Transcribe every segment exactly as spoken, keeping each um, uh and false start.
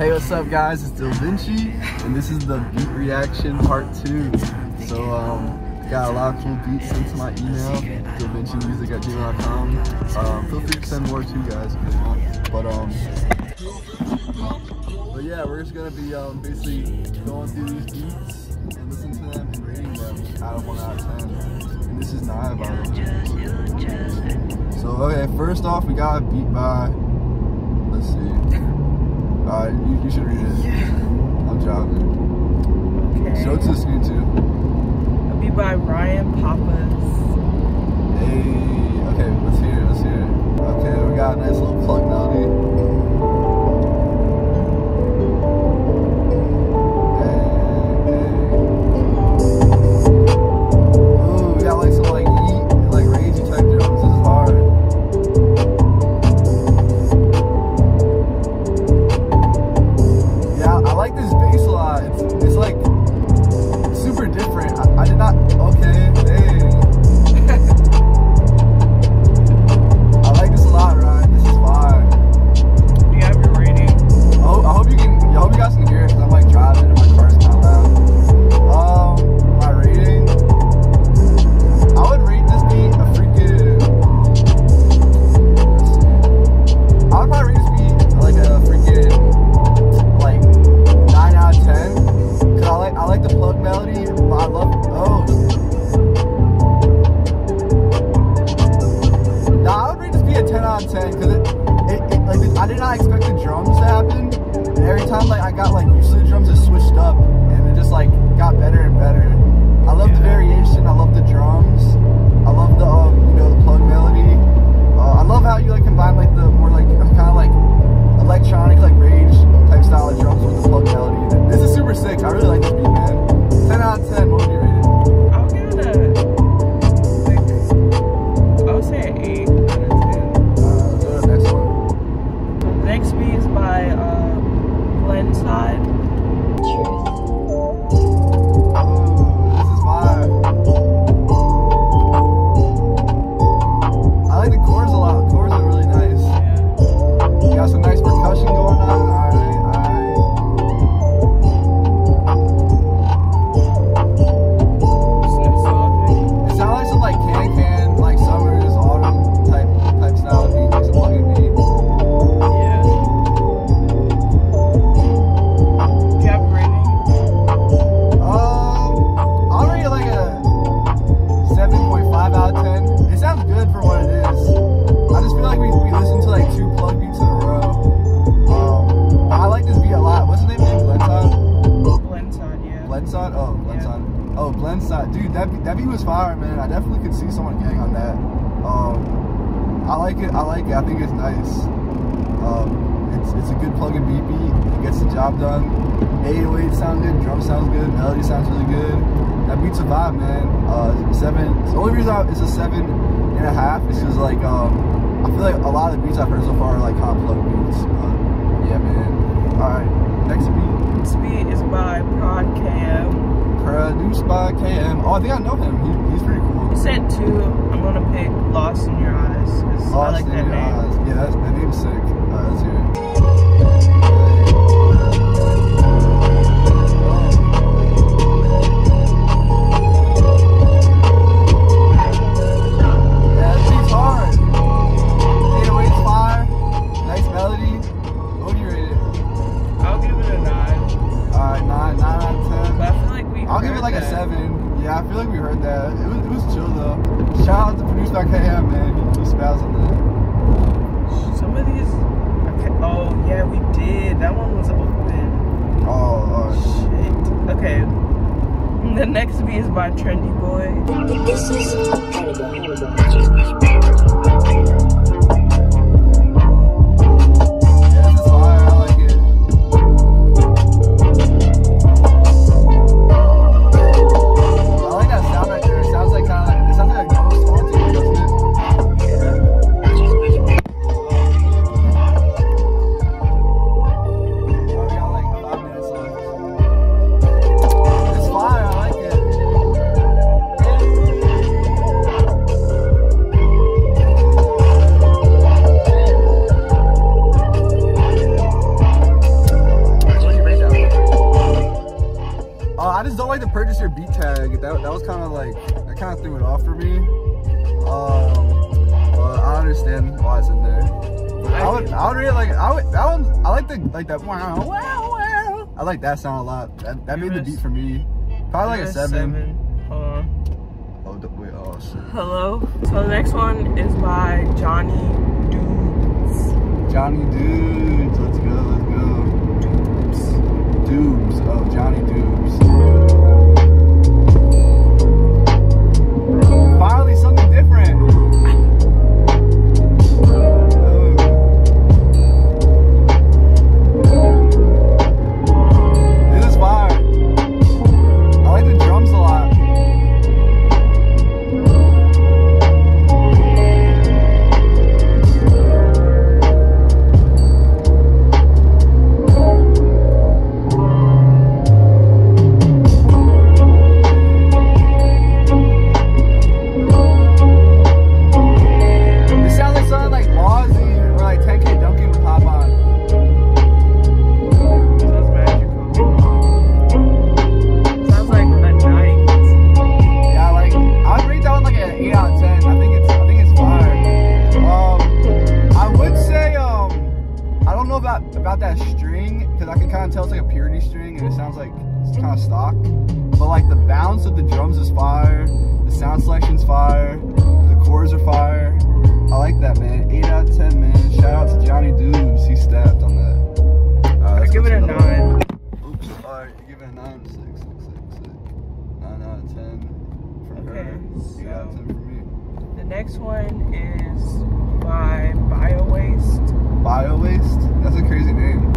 Hey, what's up guys, it's Dylvinci, and this is the beat reaction part two. So, um, got a lot of cool beats into my email, Dylvinci music at gmail dot com. Um, feel free to send more too guys if you want, but um, but yeah, we're just gonna be um, basically going through these beats and listening to them and rating them out of one out of ten, and this is Naya by them. So, okay, first off, we got a beat by, let's see. Uh, you, you should read it. Yeah. I'm jogging. Okay. Show it to the screen too. It'll be by Ryan Papas. Hey, okay, let's hear it, let's hear it. Okay, we got a nice little plug melody. Hey, hey. Ooh, we got like some like yeet and like ragey type drums. This is hard. The next beat is by Trendy Boy. This is here we go, here we go. Yeah, this is fire, I like it. I like that sound right there. It sounds like kinda like it sounds like a ghost haunting, doesn't it? Yeah. Oh, we got like five minutes left. It's fire, I like it. like the purchase your beat tag. That, that was kind of like, that kind of threw it off for me. Um, but I understand why it's in there. I, I would, I would really like it. I would, that one, I like the, like that, wow, wow, wow. I like that sound a lot. That, that made the beat for me. Probably like a seven. seven. Hold on. Oh, wait, oh, shit. Hello. So the next one is by Johnny Dudes. Johnny Dudes. Let's go, let's go. Dudes. Dudes. Oh, Johnny Dudes. Finally, something different. Next one is by BioWaste. BioWaste? That's a crazy name.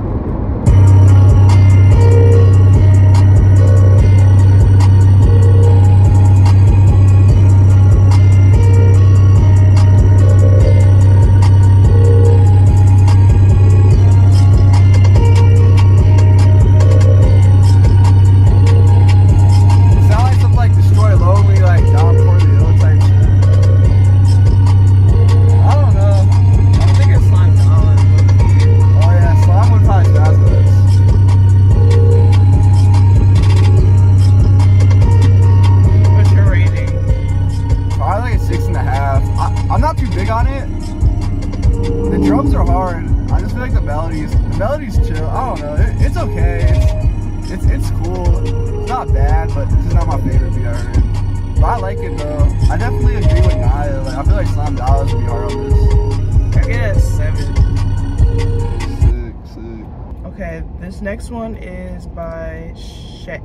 Next one is by Sheik.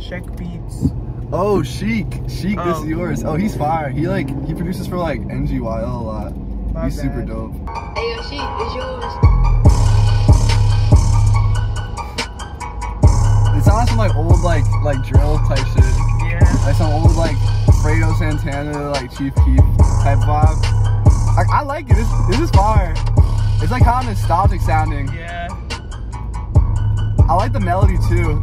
Sheik Beats. Oh, Sheik. Sheik, oh. This is yours. Oh, he's fire. He like he produces for like N G Y L a lot. My he's bad. Super dope. Hey, yo, Sheik, it's yours. It sounds some like old like like drill type shit. Yeah. Like some old like Fredo Santana like Chief Keef type vibe. I, I like it. This this is fire. It's like kind of nostalgic sounding. Yeah. I like the melody too.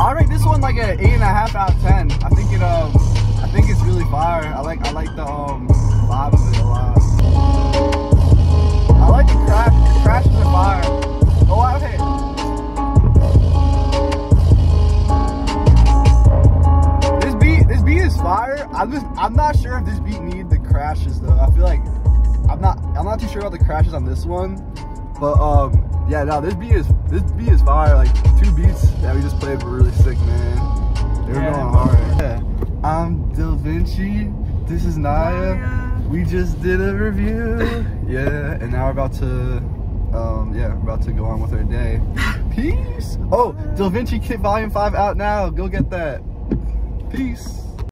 I rate this one like an eight and a half out of ten. I think it um, I think it's really fire. I like I like the um vibe of it a lot. I like the crash, the crash of the fire. Oh, okay. This beat, this beat is fire. I'm just, I'm not sure if this beat needs the crashes though. I feel like. I'm not I'm not too sure about the crashes on this one, but um yeah, no, this beat is this beat is fire. Like two beats that we just played were really sick, man. They were yeah, going hard. Yeah. I'm Dylvinci. This is Naya. Naya. We just did a review. Yeah, and now we're about to um yeah, we're about to go on with our day. Peace. Oh, Dylvinci Kit Volume five out now. Go get that. Peace.